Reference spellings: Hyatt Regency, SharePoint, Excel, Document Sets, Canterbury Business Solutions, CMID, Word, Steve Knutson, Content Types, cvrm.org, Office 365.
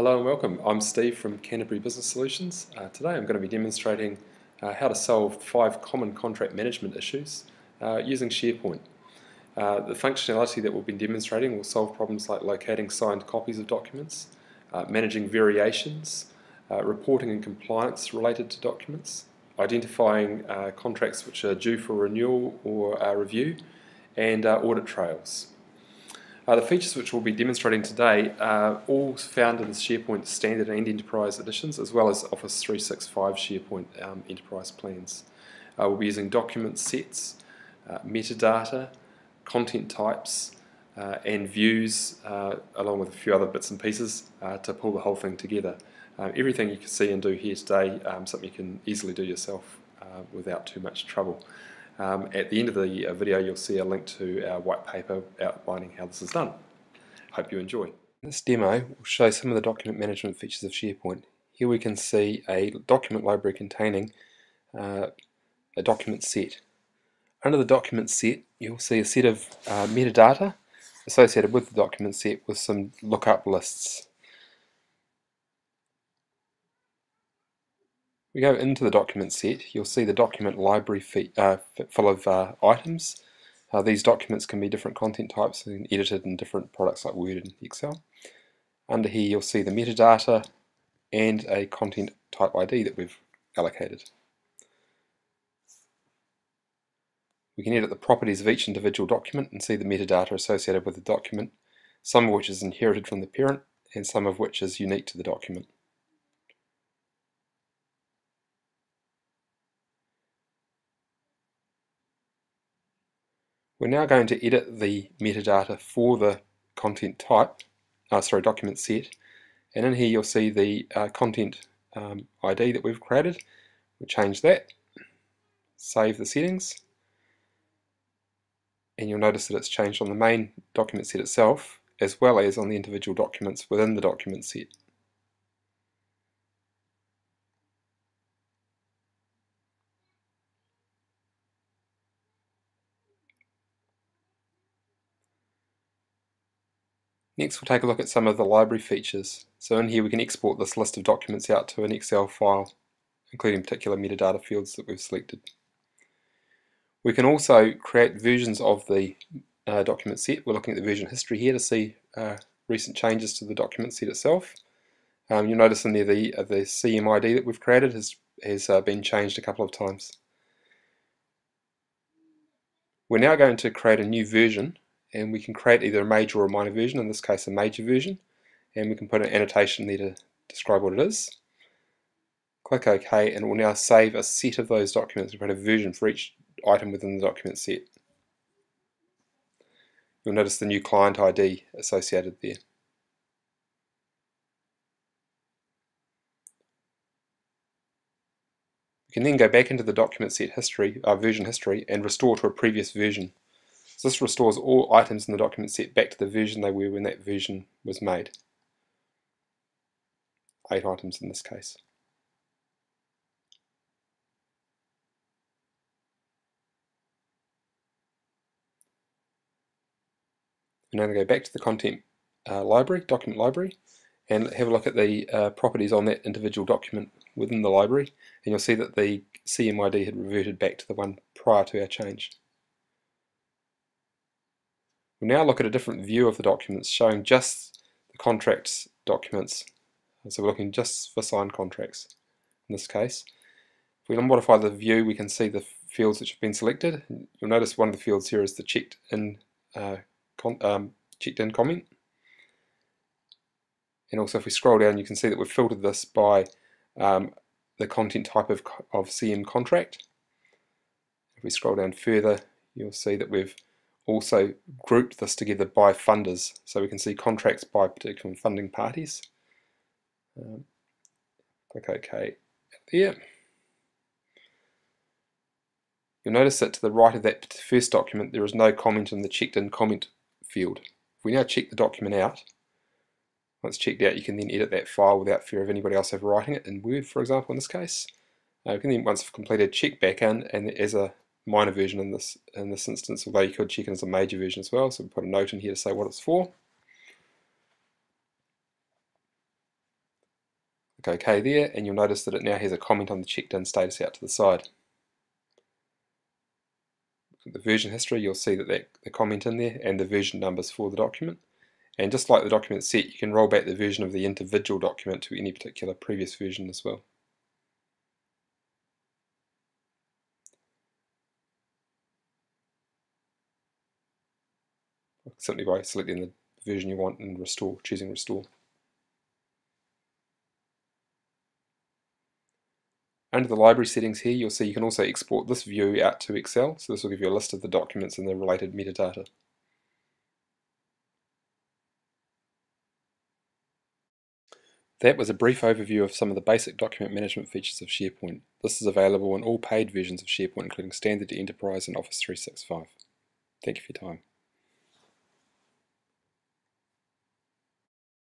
Hello and welcome. I'm Steve from Canterbury Business Solutions. Today I'm going to be demonstrating how to solve 5 common contract management issues using SharePoint. The functionality that we've been demonstrating will solve problems like locating signed copies of documents, managing variations, reporting and compliance related to documents, identifying contracts which are due for renewal or review, and audit trails. The features which we'll be demonstrating today are all found in the SharePoint Standard and Enterprise editions, as well as Office 365 SharePoint Enterprise plans. We'll be using document sets, metadata, content types, and views, along with a few other bits and pieces to pull the whole thing together. Everything you can see and do here today, something you can easily do yourself without too much trouble. At the end of the video you'll see a link to our white paper outlining how this is done. Hope you enjoy. In this demo we'll show some of the document management features of SharePoint. Here we can see a document library containing a document set. Under the document set you'll see a set of metadata associated with the document set with some lookup lists. We go into the document set, you'll see the document library full of items. These documents can be different content types and edited in different products like Word and Excel. Under here you'll see the metadata and a content type ID that we've allocated. We can edit the properties of each individual document and see the metadata associated with the document, some of which is inherited from the parent and some of which is unique to the document. We're now going to edit the metadata for the content type, document set, and in here you'll see the content ID that we've created. We'll change that, save the settings, and you'll notice that it's changed on the main document set itself as well as on the individual documents within the document set. Next we'll take a look at some of the library features. So in here we can export this list of documents out to an Excel file, including particular metadata fields that we've selected. We can also create versions of the document set. We're looking at the version history here to see recent changes to the document set itself. You'll notice in there the CMID that we've created has been changed a couple of times. We're now going to create a new version, and we can create either a major or a minor version, in this case a major version, and we can put an annotation there to describe what it is. Click OK, and it will now save a set of those documents and create a version for each item within the document set. You'll notice the new client ID associated there. We can then go back into the document set history, version history, and restore to a previous version. So this restores all items in the document set back to the version they were when that version was made. 8 items in this case. We're now going to go back to the content library, document library, and have a look at the properties on that individual document within the library, and you'll see that the CMID had reverted back to the one prior to our change. We'll now look at a different view of the documents, showing just the contracts documents. And so we're looking just for signed contracts in this case. If we modify the view, we can see the fields which have been selected. You'll notice one of the fields here is the checked in comment. And also if we scroll down, you can see that we've filtered this by the content type of CM contract. If we scroll down further, you'll see that we've also grouped this together by funders, so we can see contracts by particular funding parties. Click OK there. You'll notice that to the right of that first document there is no comment in the checked in comment field. If we now check the document out, once checked out you can then edit that file without fear of anybody else overwriting it in Word, for example, in this case. We can then, once it's completed, check back in, and as a minor version in this instance, although you could check it as a major version as well, so we put a note in here to say what it's for. Click OK there, and you'll notice that it now has a comment on the checked in status out to the side. The version history, you'll see that the comment in there and the version numbers for the document. And just like the document set, you can roll back the version of the individual document to any particular previous version as well. Simply by selecting the version you want and restore, choosing restore. Under the library settings here, you'll see you can also export this view out to Excel, so this will give you a list of the documents and the related metadata. That was a brief overview of some of the basic document management features of SharePoint. This is available in all paid versions of SharePoint, including Standard to Enterprise and Office 365. Thank you for your time.